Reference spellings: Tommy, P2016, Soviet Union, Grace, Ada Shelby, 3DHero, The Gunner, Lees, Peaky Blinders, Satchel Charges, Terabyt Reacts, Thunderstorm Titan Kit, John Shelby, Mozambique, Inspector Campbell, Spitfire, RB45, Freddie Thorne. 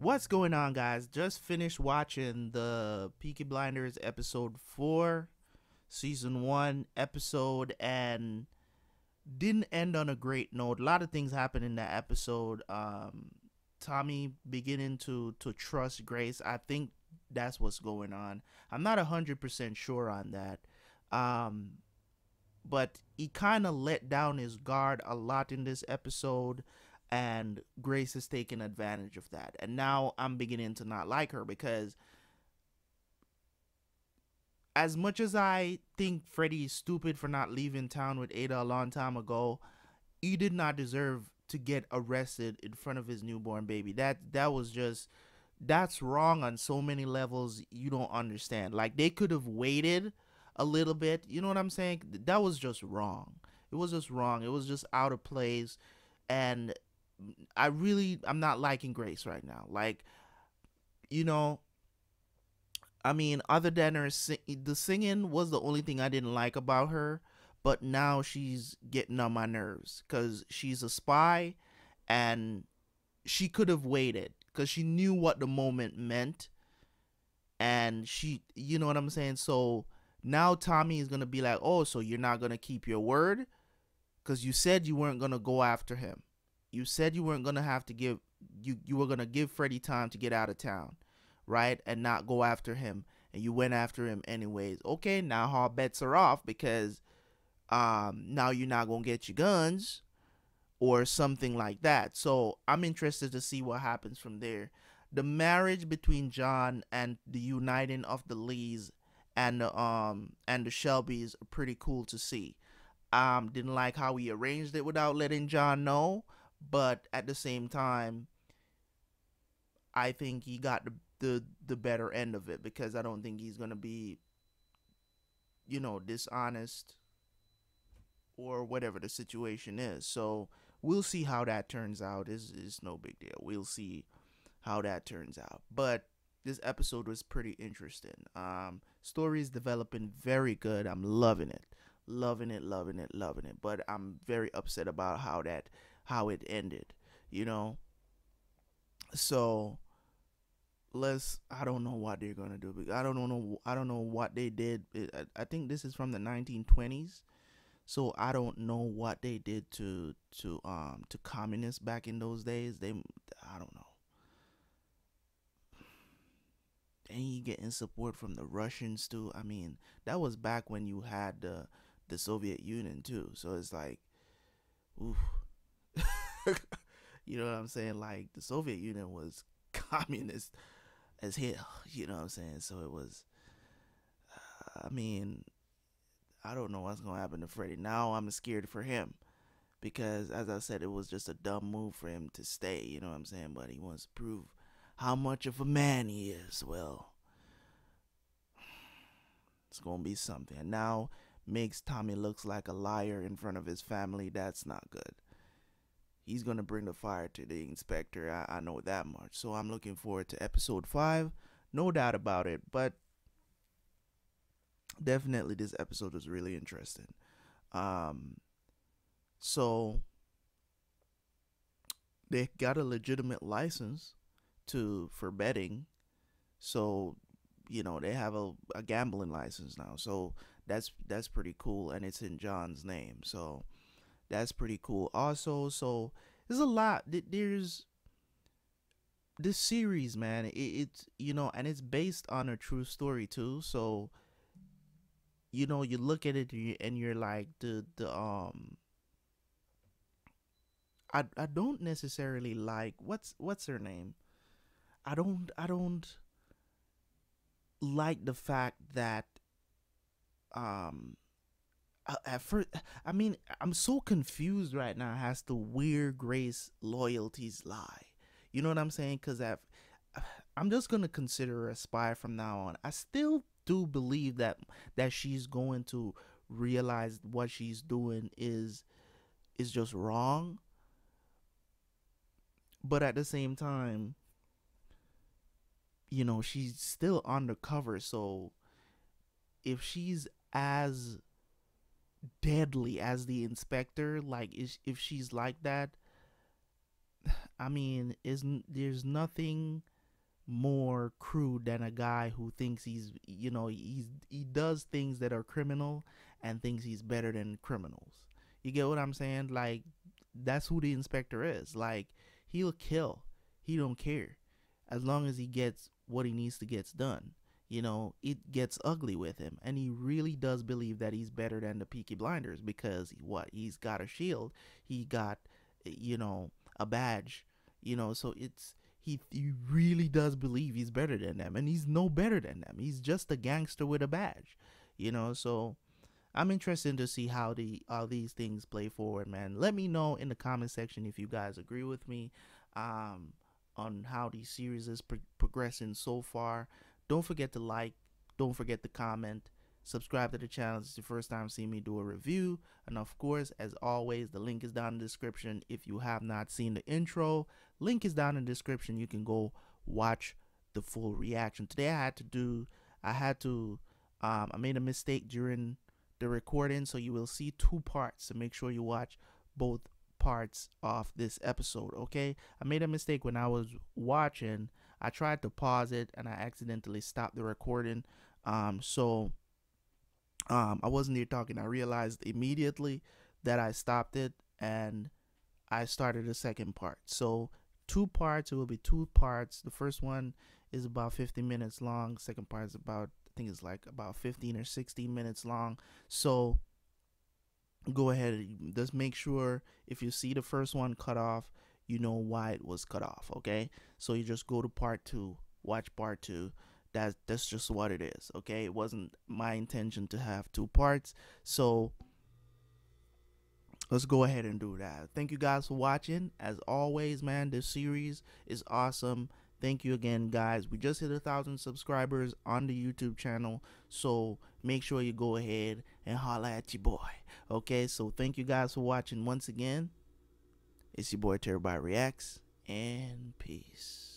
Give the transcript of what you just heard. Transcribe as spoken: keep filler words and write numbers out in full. What's going on, guys? Just finished watching the Peaky Blinders episode four, season one episode, and didn't end on a great note. A lot of things happened in that episode. Um, Tommy beginning to, to trust Grace. I think that's what's going on. I'm not one hundred percent sure on that. Um, but he kind of let down his guard a lot in this episode. And Grace is taking advantage of that. And now I'm beginning to not like her, because as much as I think Freddie is stupid for not leaving town with Ada a long time ago, he did not deserve to get arrested in front of his newborn baby. That that was just, that's wrong on so many levels you don't understand. Like, they could have waited a little bit. You know what I'm saying? That was just wrong. It was just wrong. It was just out of place. And I really, I'm not liking Grace right now. Like, you know, I mean, other than her, sing the singing was the only thing I didn't like about her. But now she's getting on my nerves because she's a spy, and she could have waited because she knew what the moment meant. And she, you know what I'm saying? So now Tommy is going to be like, oh, so you're not going to keep your word? Because you said you weren't going to go after him. You said you weren't going to have to give, you, you were going to give Freddie time to get out of town, right? And not go after him. And you went after him anyways. Okay, now all bets are off, because um, now you're not going to get your guns or something like that. So I'm interested to see what happens from there. The marriage between John and the uniting of the Lees and the, um, and the Shelbys are pretty cool to see. Um, didn't like how he arranged it without letting John know, but at the same time, I think he got the, the, the better end of it, because I don't think he's going to be, you know, dishonest or whatever the situation is. So we'll see how that turns out. It's, it's no big deal. We'll see how that turns out. But this episode was pretty interesting. Um, story is developing very good. I'm loving it. Loving it, loving it, loving it. But I'm very upset about how that, how it ended, you know. So let's, I don't know what they're gonna do. I don't know, I don't know what they did. I think this is from the nineteen twenties, so I don't know what they did to to um to communists back in those days. They, I don't know. And he getting support from the Russians too. I mean, that was back when you had the. Uh, the Soviet Union too, so it's like, oof. You know what I'm saying? Like, the Soviet Union was communist as hell, you know what I'm saying? So it was, uh, I mean, I don't know what's gonna happen to Freddie. Now I'm scared for him, because as I said, it was just a dumb move for him to stay, you know what I'm saying? But he wants to prove how much of a man he is. Well, it's gonna be something. And now makes Tommy looks like a liar in front of his family. That's not good. He's gonna bring the fire to the inspector. I, I know that much. So I'm looking forward to episode five, no doubt about it. But definitely this episode was really interesting. Um, so they got a legitimate license to for betting. So, you know, they have a, a gambling license now. So that's that's pretty cool, and it's in John's name, so that's pretty cool also. So there's a lot, there's this series, man, it, it's, you know, and it's based on a true story too, so, you know, you look at it and you're, and you're like, the the um I, I don't necessarily like what's what's her name. I don't I don't like the fact that Um, at first, I mean, I'm so confused right now as to where Grace loyalties lie. You know what I'm saying? Because I'm just going to consider her a spy from now on. I still do believe that that she's going to realize what she's doing is is just wrong. But at the same time, you know, she's still undercover. So if she's as deadly as the inspector, like, is if she's like that, I mean, isn't there's nothing more crude than a guy who thinks he's, you know, he's he does things that are criminal and thinks he's better than criminals. You get what I'm saying? Like, that's who the inspector is. Like, he'll kill. He don't care. As long as he gets what he needs to gets done. You know, it gets ugly with him. And he really does believe that he's better than the Peaky Blinders because, what, he's got a shield. He got, you know, a badge. You know, so it's, he, he really does believe he's better than them. And he's no better than them. He's just a gangster with a badge. You know, so I'm interested to see how the how these things play forward, man. Let me know in the comment section if you guys agree with me um, on how the series is pro progressing so far. Don't forget to like. Don't forget to comment. Subscribe to the channel if it's the first time seeing me do a review. And of course, as always, the link is down in the description. If you have not seen the intro, link is down in the description. You can go watch the full reaction. Today I had to do, I had to, um, I made a mistake during the recording, so you will see two parts, so make sure you watch both parts of this episode, okay? I made a mistake when I was watching. I tried to pause it and I accidentally stopped the recording, um so um I wasn't here talking. I realized immediately that I stopped it and I started the second part. So two parts, it will be two parts. The first one is about fifty minutes long, second part is about, I think it's like about fifteen or sixteen minutes long. So go ahead, just make sure if you see the first one cut off, you know why it was cut off, okay? So you just go to part two, watch part two. That that's just what it is, okay? It wasn't my intention to have two parts. So let's go ahead and do that. Thank you guys for watching. As always, man, this series is awesome. Thank you again, guys. We just hit a thousand subscribers on the YouTube channel, so make sure you go ahead and holla at your boy, okay? So thank you guys for watching once again. It's your boy Terabyt Reacts, and peace.